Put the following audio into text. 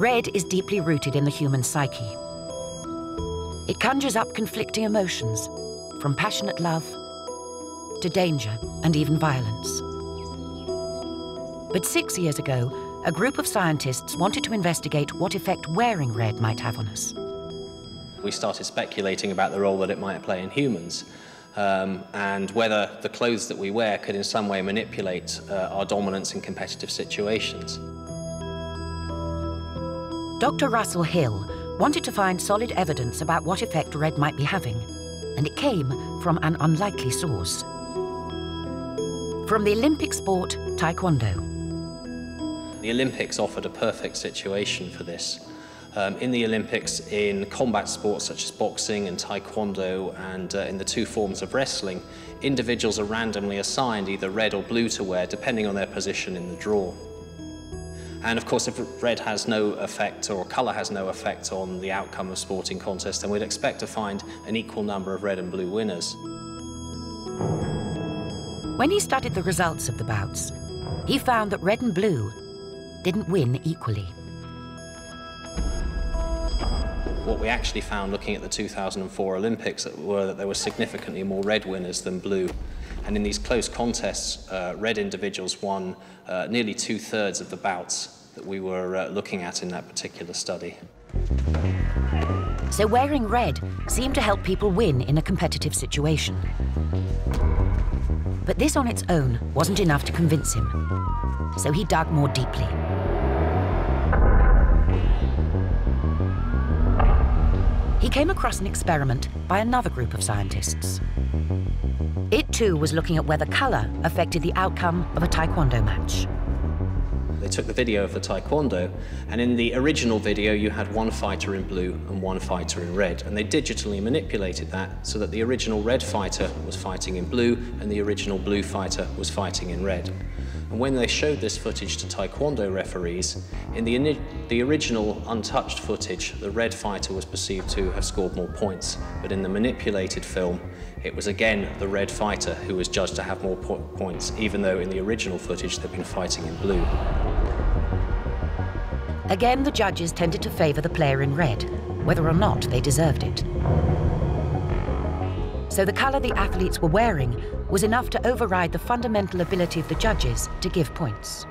Red is deeply rooted in the human psyche. It conjures up conflicting emotions, from passionate love to danger and even violence. But 6 years ago, a group of scientists wanted to investigate what effect wearing red might have on us. We started speculating about the role that it might play in humans, and whether the clothes that we wear could in some way manipulate our dominance in competitive situations. Dr. Russell Hill wanted to find solid evidence about what effect red might be having, and it came from an unlikely source. From the Olympic sport, Taekwondo. The Olympics offered a perfect situation for this. In the Olympics, in combat sports such as boxing and taekwondo and in the two forms of wrestling, individuals are randomly assigned either red or blue to wear depending on their position in the draw. And of course, if red has no effect or colour has no effect on the outcome of sporting contests, then we'd expect to find an equal number of red and blue winners. When he studied the results of the bouts, he found that red and blue didn't win equally. What we actually found looking at the 2004 Olympics were that there were significantly more red winners than blue. And in these close contests, red individuals won nearly two-thirds of the bouts that we were looking at in that particular study. So wearing red seemed to help people win in a competitive situation. But this on its own wasn't enough to convince him. So he dug more deeply. He came across an experiment by another group of scientists. It too was looking at whether colour affected the outcome of a taekwondo match. They took the video of the taekwondo, and in the original video you had one fighter in blue and one fighter in red, and they digitally manipulated that so that the original red fighter was fighting in blue and the original blue fighter was fighting in red. And when they showed this footage to taekwondo referees, in the original untouched footage, the red fighter was perceived to have scored more points. But in the manipulated film, it was again the red fighter who was judged to have more points, even though in the original footage they'd been fighting in blue. Again, the judges tended to favour the player in red, whether or not they deserved it. So the colour the athletes were wearing was enough to override the fundamental ability of the judges to give points.